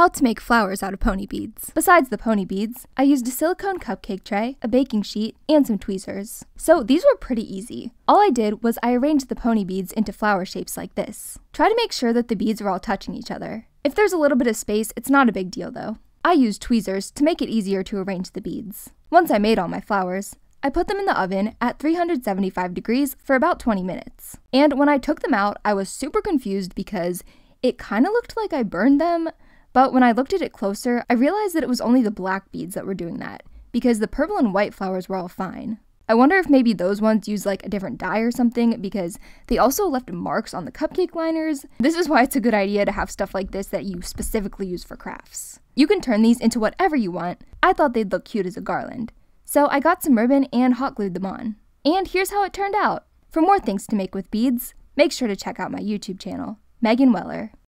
How to make flowers out of pony beads. Besides the pony beads, I used a silicone cupcake tray, a baking sheet, and some tweezers. So these were pretty easy. All I did was I arranged the pony beads into flower shapes like this. Try to make sure that the beads are all touching each other. If there's a little bit of space, it's not a big deal though. I used tweezers to make it easier to arrange the beads. Once I made all my flowers, I put them in the oven at 375 degrees for about 20 minutes. And when I took them out, I was super confused because it kind of looked like I burned them, but when I looked at it closer, I realized that it was only the black beads that were doing that, because the purple and white flowers were all fine. I wonder if maybe those ones used like a different dye or something, because they also left marks on the cupcake liners. This is why it's a good idea to have stuff like this that you specifically use for crafts. You can turn these into whatever you want. I thought they'd look cute as a garland. So I got some ribbon and hot glued them on. And here's how it turned out. For more things to make with beads, make sure to check out my YouTube channel, Megan Weller.